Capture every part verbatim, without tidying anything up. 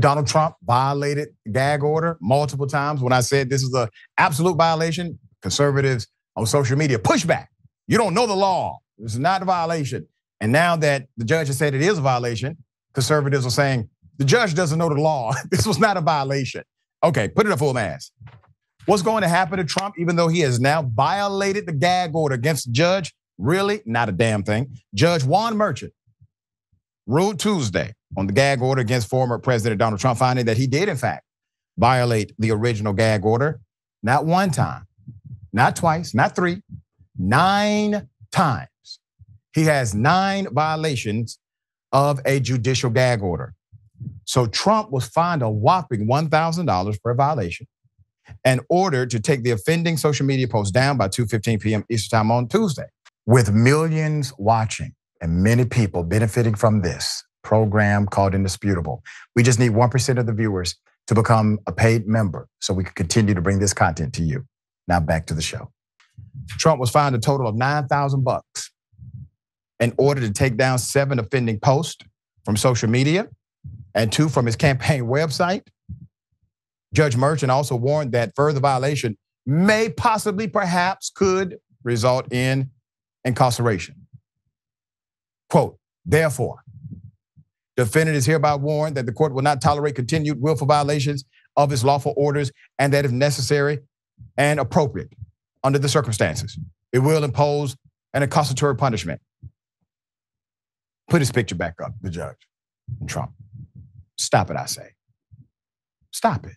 Donald Trump violated gag order multiple times. When I said this is an absolute violation, conservatives on social media pushback. You don't know the law. This is not a violation. And now that the judge has said it is a violation, conservatives are saying the judge doesn't know the law. This was not a violation. Okay, put it a full mask. What's going to happen to Trump, even though he has now violated the gag order against Judge? Really, not a damn thing. Judge Juan Merchan ruled Tuesday on the gag order against former President Donald Trump, finding that he did, in fact, violate the original gag order. Not one time, not twice, not three, nine times. He has nine violations of a judicial gag order. So Trump was fined a whopping one thousand dollars per violation and ordered to take the offending social media post down by two fifteen p.m. Eastern Time on Tuesday. With millions watching and many people benefiting from this program called Indisputable, we just need one percent of the viewers to become a paid member so we can continue to bring this content to you. Now back to the show. Trump was fined a total of nine thousand bucks in order to take down seven offending posts from social media and two from his campaign website. Judge Merchan also warned that further violation may possibly, perhaps, could result in incarceration. Quote, therefore, defendant is hereby warned that the court will not tolerate continued willful violations of its lawful orders and that if necessary and appropriate under the circumstances, it will impose an incarceratory punishment. Put his picture back up, the judge and Trump. Stop it, I say. Stop it.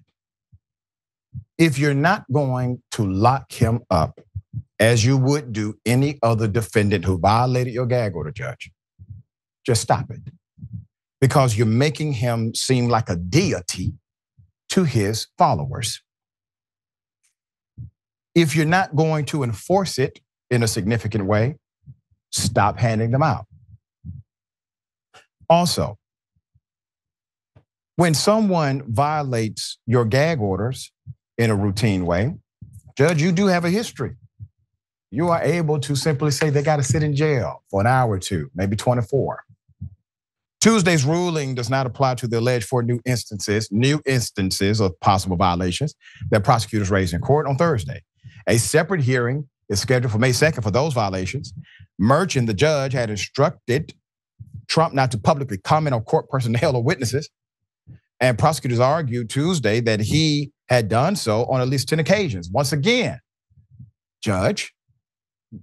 If you're not going to lock him up, as you would do any other defendant who violated your gag order, judge, just stop it. Because you're making him seem like a deity to his followers. If you're not going to enforce it in a significant way, stop handing them out. Also, when someone violates your gag orders in a routine way, judge, you do have a history. You are able to simply say they got to sit in jail for an hour or two, maybe twenty-four. Tuesday's ruling does not apply to the alleged four new instances, new instances of possible violations that prosecutors raised in court on Thursday. A separate hearing is scheduled for May second for those violations. Merchan, the judge, had instructed Trump not to publicly comment on court personnel or witnesses. And prosecutors argued Tuesday that he had done so on at least ten occasions. Once again, judge,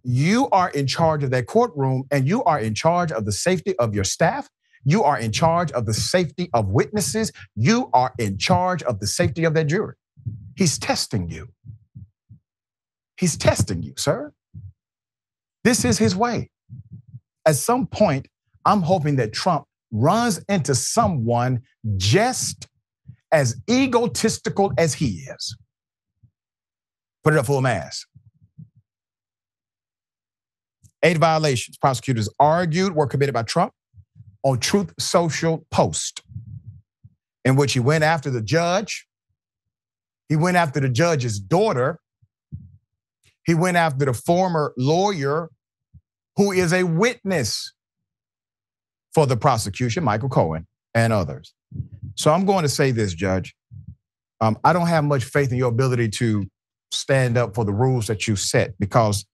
you are in charge of that courtroom and you are in charge of the safety of your staff. You are in charge of the safety of witnesses. You are in charge of the safety of that jury. He's testing you. He's testing you, sir. This is his way. At some point, I'm hoping that Trump runs into someone just as egotistical as he is. Put it up full mass. Eight violations, prosecutors argued, were committed by Trump on Truth Social post, in which he went after the judge. He went after the judge's daughter. He went after the former lawyer who is a witness for the prosecution, Michael Cohen, and others. So I'm going to say this, Judge. Um, I don't have much faith in your ability to stand up for the rules that you set, because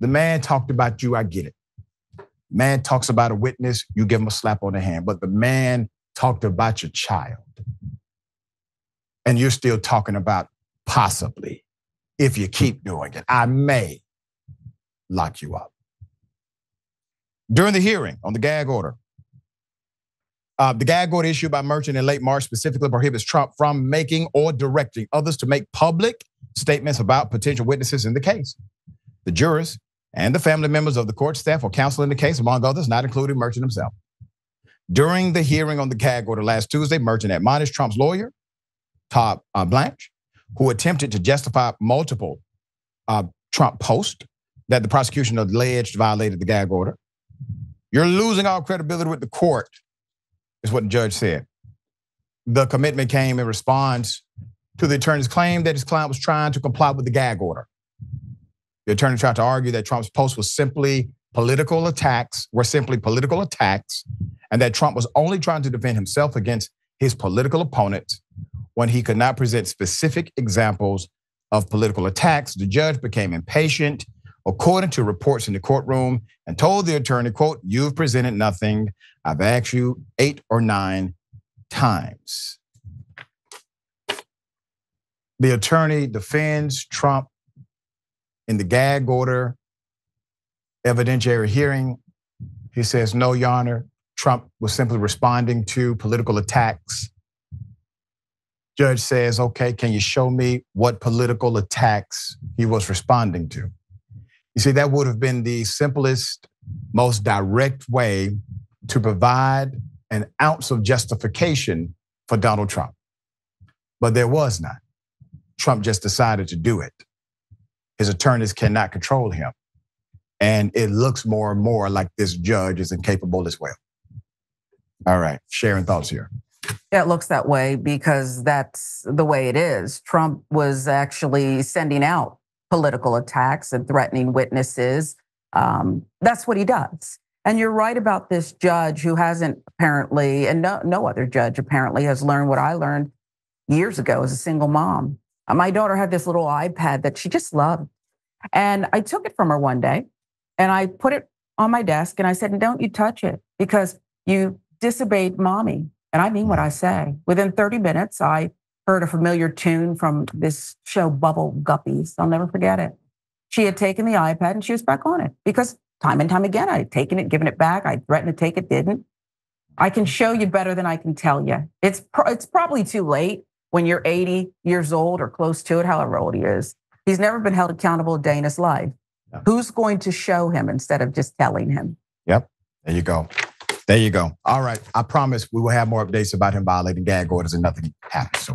the man talked about you, I get it. Man talks about a witness, you give him a slap on the hand, but the man talked about your child. And you're still talking about possibly, if you keep doing it, I may lock you up. During the hearing on the gag order, Uh, the gag order issued by Merchan in late March specifically prohibits Trump from making or directing others to make public statements about potential witnesses in the case. The jurors and the family members of the court staff or counsel in the case, among others, not including Merchan himself. During the hearing on the gag order last Tuesday, Merchan admonished Trump's lawyer, Todd Blanche, who attempted to justify multiple uh, Trump posts that the prosecution alleged violated the gag order. You're losing all credibility with the court, is what the judge said. The commitment came in response to the attorney's claim that his client was trying to comply with the gag order. The attorney tried to argue that Trump's post was simply political attacks, were simply political attacks, and that Trump was only trying to defend himself against his political opponent when he could not present specific examples of political attacks. The judge became impatient, according to reports in the courtroom, and told the attorney, quote, "You've presented nothing. I've asked you eight or nine times." The attorney defends Trump in the gag order evidentiary hearing. He says, "No, Your Honor, Trump was simply responding to political attacks." Judge says, "Okay, can you show me what political attacks he was responding to?" You see, that would have been the simplest, most direct way to provide an ounce of justification for Donald Trump. But there was none. Trump just decided to do it. His attorneys cannot control him. And it looks more and more like this judge is incapable as well. All right, Sharon, thoughts here? It looks that way because that's the way it is. Trump was actually sending out political attacks and threatening witnesses. Um, that's what he does. And you're right about this judge who hasn't apparently, and no, no other judge apparently has learned what I learned years ago as a single mom. My daughter had this little iPad that she just loved. And I took it from her one day and I put it on my desk and I said, "Don't you touch it because you disobeyed mommy." And I mean what I say. Within thirty minutes, I heard a familiar tune from this show, Bubble Guppies. I'll never forget it. She had taken the iPad and she was back on it because time and time again, I had taken it, given it back. I threatened to take it, didn't. I can show you better than I can tell you. It's pro- it's probably too late when you're eighty years old or close to it, however old he is. He's never been held accountable a day in his life. Yeah. Who's going to show him instead of just telling him? Yep, there you go. There you go. All right, I promise we will have more updates about him violating gag orders and nothing happens to him.